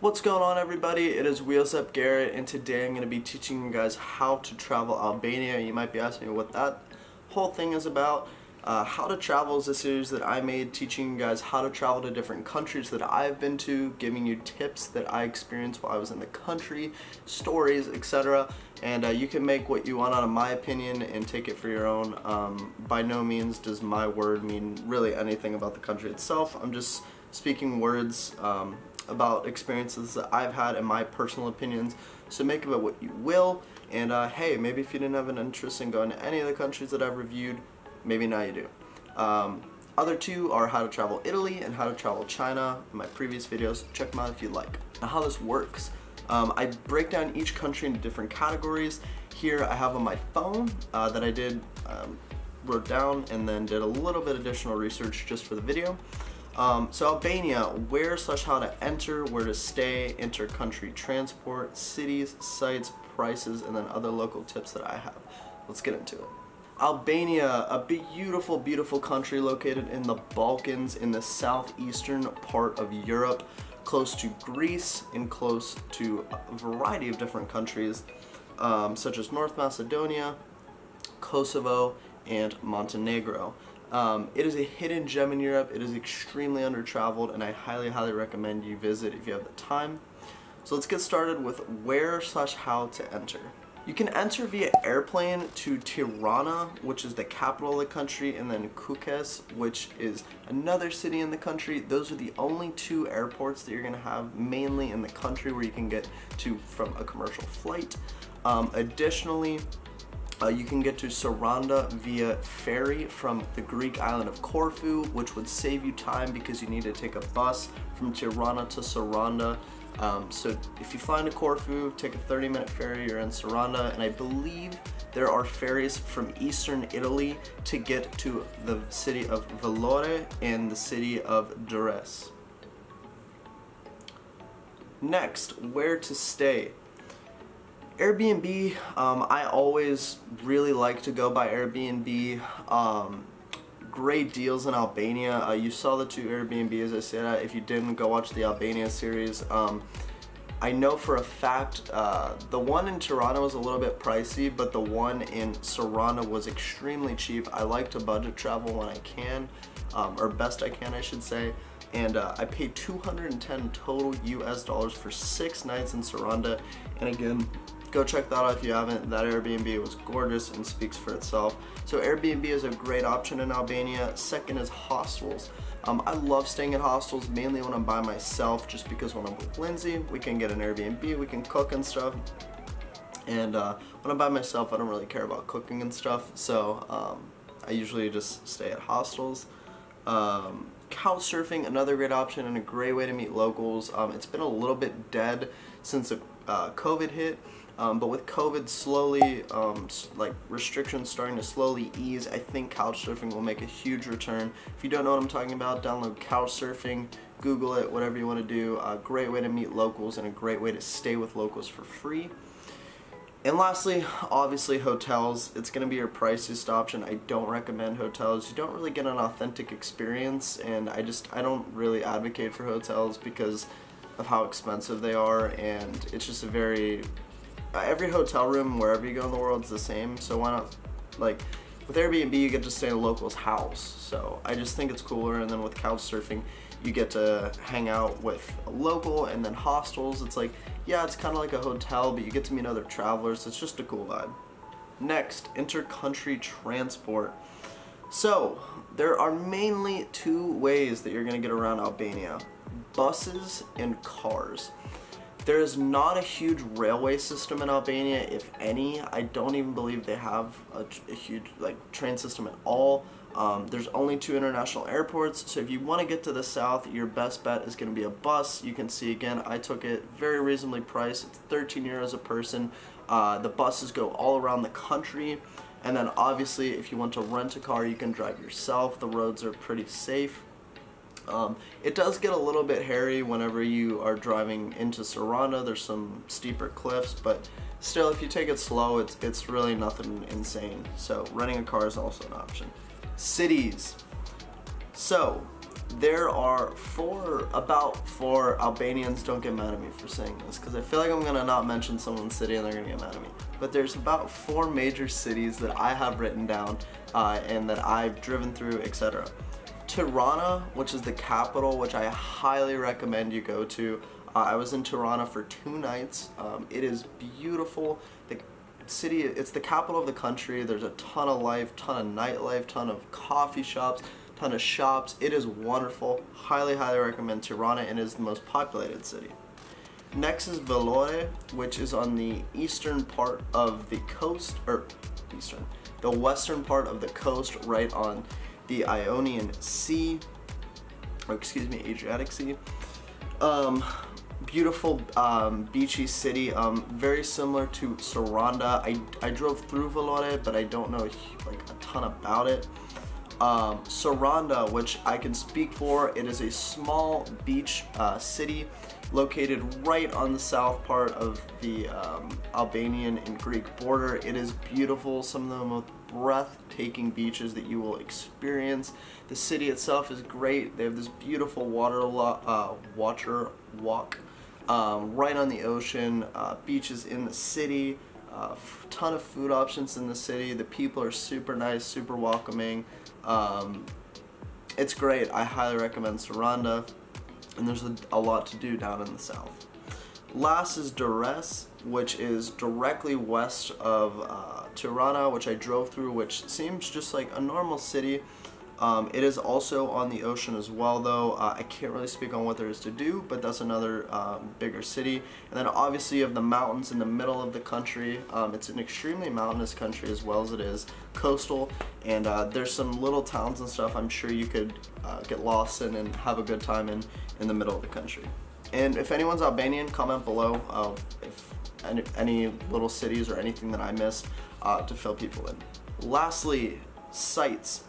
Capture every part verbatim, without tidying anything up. What's going on, everybody? It is Wheels Up Garrett, and today I'm going to be teaching you guys how to travel Albania. You might be asking me what that whole thing is about. Uh, how to Travel is a series that I made teaching you guys how to travel to different countries that I've been to, giving you tips that I experienced while I was in the country, stories, et cetera. And uh, you can make what you want out of my opinion and take it for your own. Um, by no means does my word mean really anything about the country itself. I'm just speaking words um, about experiences that I've had and my personal opinions. So make of it what you will. And uh, hey, maybe if you didn't have an interest in going to any of the countries that I've reviewed, maybe now you do. Um, other two are how to travel Italy and how to travel China in my previous videos. Check them out if you like. Now how this works, um, I break down each country into different categories. Here I have on my phone uh, that I did, um, wrote down and then did a little bit additional research just for the video. Um, so Albania, where slash how to enter, where to stay, inter-country transport, cities, sites, prices, and then other local tips that I have. Let's get into it. Albania, a beautiful, beautiful country located in the Balkans in the southeastern part of Europe, close to Greece and close to a variety of different countries um, such as North Macedonia, Kosovo, and Montenegro. Um, it is a hidden gem in Europe. It is extremely under-traveled, and I highly, highly recommend you visit if you have the time. So let's get started with where slash how to enter. You can enter via airplane to Tirana, which is the capital of the country, and then Kukës, which is another city in the country. Those are the only two airports that you're gonna have mainly in the country where you can get to from a commercial flight. Um, additionally, uh, you can get to Saranda via ferry from the Greek island of Corfu, which would save you time because you need to take a bus from Tirana to Saranda. Um, so if you fly into Corfu, take a thirty minute ferry, you're in Saranda, and I believe there are ferries from eastern Italy to get to the city of Vlorë and the city of Durrës. Next, where to stay. Airbnb, um, I always really like to go by Airbnb. Um, Great deals in Albania. Uh, you saw the two Airbnbs I said. Uh, if you didn't, go watch the Albania series. Um, I know for a fact uh, the one in Tirana was a little bit pricey, but the one in Saranda was extremely cheap. I like to budget travel when I can, um, or best I can, I should say. And uh, I paid two hundred ten total U S dollars for six nights in Saranda. And again, go check that out if you haven't. That Airbnb was gorgeous and speaks for itself. So Airbnb is a great option in Albania. Second is hostels. Um, I love staying at hostels, mainly when I'm by myself, just because when I'm with Lindsay, we can get an Airbnb, we can cook and stuff. And uh, when I'm by myself, I don't really care about cooking and stuff. So um, I usually just stay at hostels. Um, Couch surfing, another great option and a great way to meet locals. Um, it's been a little bit dead since the, uh, COVID hit. Um, but with COVID slowly, um, like restrictions starting to slowly ease, I think couchsurfing will make a huge return. If you don't know what I'm talking about, download couchsurfing, Google it, whatever you want to do. A great way to meet locals and a great way to stay with locals for free. And lastly, obviously hotels. It's going to be your priciest option. I don't recommend hotels. You don't really get an authentic experience, and I just, I don't really advocate for hotels because of how expensive they are, and it's just a very... Every hotel room wherever you go in the world is the same, so why not, like with Airbnb you get to stay in a local's house, so I just think it's cooler. And then with couch surfing you get to hang out with a local, and then hostels, it's like, yeah, it's kind of like a hotel but you get to meet other travelers. It's just a cool vibe. Next, inter-country transport. So there are mainly two ways that you're gonna get around Albania: buses and cars. There is not a huge railway system in Albania, if any. I don't even believe they have a, a huge like train system at all. Um, there's only two international airports, so if you want to get to the south, your best bet is going to be a bus. You can see again, I took it very reasonably priced. It's thirteen euros a person. Uh, the buses go all around the country, and then obviously if you want to rent a car, you can drive yourself. The roads are pretty safe. Um, it does get a little bit hairy whenever you are driving into Saranda. There's some steeper cliffs, but still, if you take it slow, it's, it's really nothing insane. So renting a car is also an option. Cities. So there are four, about four Albanians, don't get mad at me for saying this, because I feel like I'm going to not mention someone's city and they're going to get mad at me. But there's about four major cities that I have written down uh, and that I've driven through, et cetera. Tirana, which is the capital, which I highly recommend you go to. Uh, I was in Tirana for two nights. Um, it is beautiful. The city, it's the capital of the country. There's a ton of life, ton of nightlife, ton of coffee shops, ton of shops. It is wonderful. Highly, highly recommend Tirana, and is the most populated city. Next is Vlorë, which is on the eastern part of the coast, or eastern, the western part of the coast, right on the Ionian Sea, or excuse me, Adriatic Sea. Um, beautiful um, beachy city, um, very similar to Saranda. I, I drove through Vlorë, but I don't know like a ton about it. Um, Saranda, which I can speak for, it is a small beach uh, city located right on the south part of the um, Albanian and Greek border. It is beautiful, some of the most breathtaking beaches that you will experience. The city itself is great. They have this beautiful water, uh, water walk um, right on the ocean, uh, beaches in the city, a uh, ton of food options in the city. The people are super nice, super welcoming. Um, it's great. I highly recommend Saranda, and there's a, a lot to do down in the south. Last is Durrës, which is directly west of uh, Tirana, which I drove through, which seems just like a normal city. Um, it is also on the ocean as well, though. Uh, I can't really speak on what there is to do, but that's another um, bigger city. And then obviously you have the mountains in the middle of the country. Um, it's an extremely mountainous country as well as it is coastal. And uh, there's some little towns and stuff I'm sure you could uh, get lost in and have a good time in, in the middle of the country. And if anyone's Albanian, comment below uh, if any, any little cities or anything that I missed uh, to fill people in. Lastly, sites.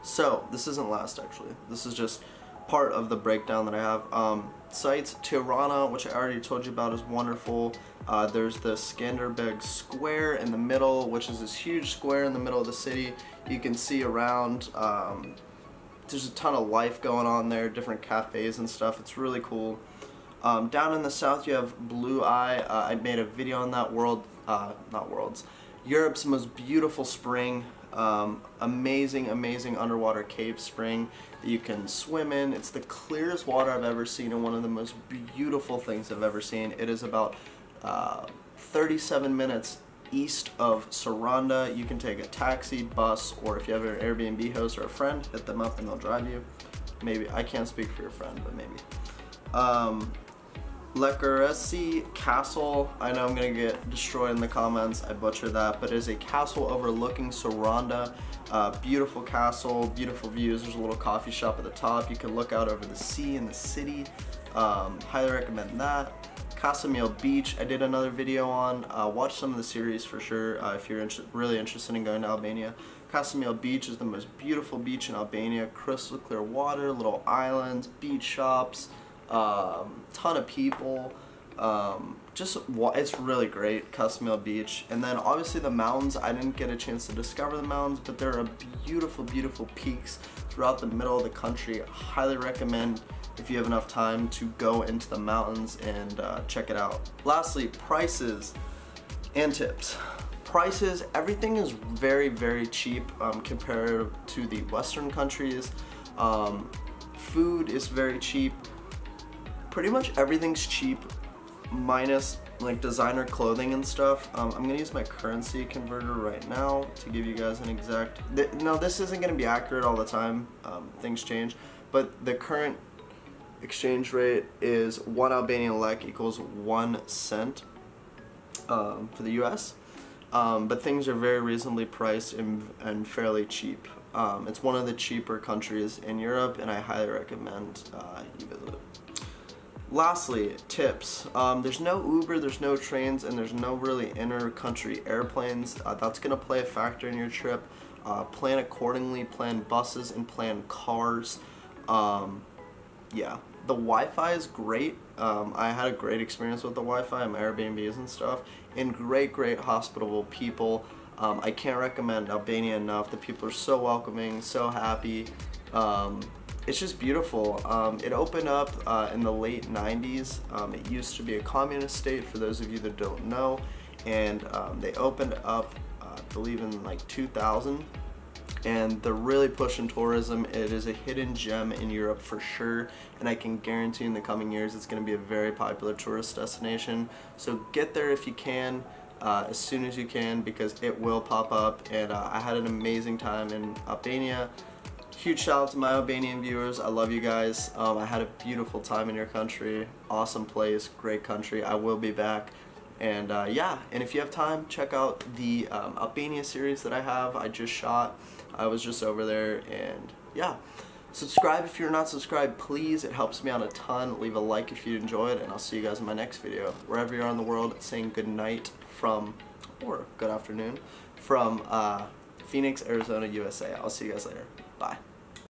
So, this isn't last actually, this is just part of the breakdown that I have. Um, sites, Tirana, which I already told you about, is wonderful. Uh, there's the Skanderbeg square in the middle, which is this huge square in the middle of the city. You can see around, um, there's a ton of life going on there, different cafes and stuff. It's really cool. Um, down in the south you have Blue Eye. uh, I made a video on that, world, uh, not worlds, Europe's most beautiful spring. Um, amazing, amazing underwater cave spring that you can swim in. It's the clearest water I've ever seen and one of the most beautiful things I've ever seen. It is about uh, thirty-seven minutes east of Saranda. You can take a taxi, bus, or if you have an Airbnb host or a friend, hit them up and they'll drive you. Maybe, I can't speak for your friend, but maybe. Um, Lekuresi Castle, I know I'm going to get destroyed in the comments, I butchered that, but it is a castle overlooking Saranda. Uh, beautiful castle, beautiful views. There's a little coffee shop at the top. You can look out over the sea and the city. Um, highly recommend that. Ksamil Beach, I did another video on. Uh, watch some of the series for sure uh, if you're inter really interested in going to Albania. Ksamil Beach is the most beautiful beach in Albania. Crystal clear water, little islands, beach shops. Um, ton of people, um, just it's really great, Ksamil Beach. And then obviously the mountains, I didn't get a chance to discover the mountains, but there are beautiful, beautiful peaks throughout the middle of the country. I highly recommend, if you have enough time, to go into the mountains and uh, check it out. Lastly, prices and tips. Prices, everything is very, very cheap um, compared to the Western countries. Um, food is very cheap. Pretty much everything's cheap, minus like designer clothing and stuff. Um, I'm gonna use my currency converter right now to give you guys an exact. Th now this isn't gonna be accurate all the time. Um, things change, but the current exchange rate is one Albanian lek equals one cent um, for the U S. Um, but things are very reasonably priced and, and fairly cheap. Um, it's one of the cheaper countries in Europe, and I highly recommend uh, you visit it. Lastly, tips. Um, there's no Uber, there's no trains, and there's no really inter-country airplanes. Uh, that's going to play a factor in your trip. Uh, plan accordingly, plan buses, and plan cars. Um, yeah, the Wi-Fi is great. Um, I had a great experience with the Wi-Fi and my Airbnbs and stuff. And great, great hospitable people. Um, I can't recommend Albania enough. The people are so welcoming, so happy. Um, it's just beautiful. Um, it opened up uh, in the late nineties. Um, it used to be a communist state, for those of you that don't know, and um, they opened up, uh, I believe, in like two thousand. And they're really pushing tourism. It is a hidden gem in Europe for sure, and I can guarantee in the coming years it's going to be a very popular tourist destination. So get there if you can, uh, as soon as you can, because it will pop up. And uh, I had an amazing time in Albania. Huge shout out to my Albanian viewers. I love you guys. Um, I had a beautiful time in your country. Awesome place, great country. I will be back. And uh, yeah, and if you have time, check out the um, Albania series that I have. I just shot. I was just over there, and yeah. Subscribe if you're not subscribed, please. It helps me out a ton. Leave a like if you enjoyed, and I'll see you guys in my next video. Wherever you are in the world, saying good night from, or good afternoon, from uh, Phoenix, Arizona, U S A. I'll see you guys later. Bye.